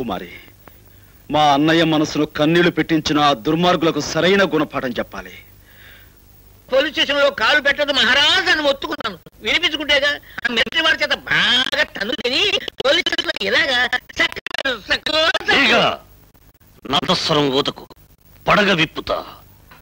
కుమారి, మా అన్నయ్య మనసును కన్నీళ్లు పెట్టించిన ఆ దుర్మార్గులకు సరైన గుణపాఠం చెప్పాలి. పోలీస్ స్టేషన్ లో కాలు పెట్టదు మహారాజ్ అని ఒత్తుకున్నాను. వినిపించుకుంటేగా ఆ మిలిటరీ వారి చేత బాగా తనుకుని పోలీస్ స్టేషన్ ఇలాగా నందస్వరం ఊతకు పడగ విప్పుతా.